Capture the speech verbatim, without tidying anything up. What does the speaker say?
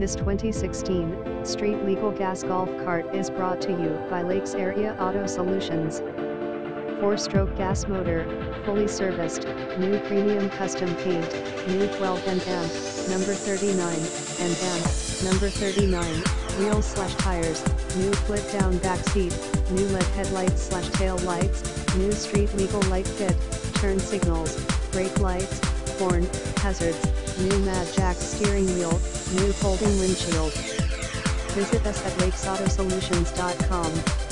This twenty sixteen street legal gas golf cart is brought to you by Lakes Area Auto Solutions. four-stroke gas motor, fully serviced, new premium custom paint, new twelve milliamp hour, number thirty-nine, milliamp hour, number thirty-nine, wheels slash tires, new flip-down back seat, new L E D headlights slash tail lights, new street legal light fit, turn signals, brake lights, horn, hazards, new Mad Jack steering wheel, new folding windshield. Visit us at lakes auto solutions dot com.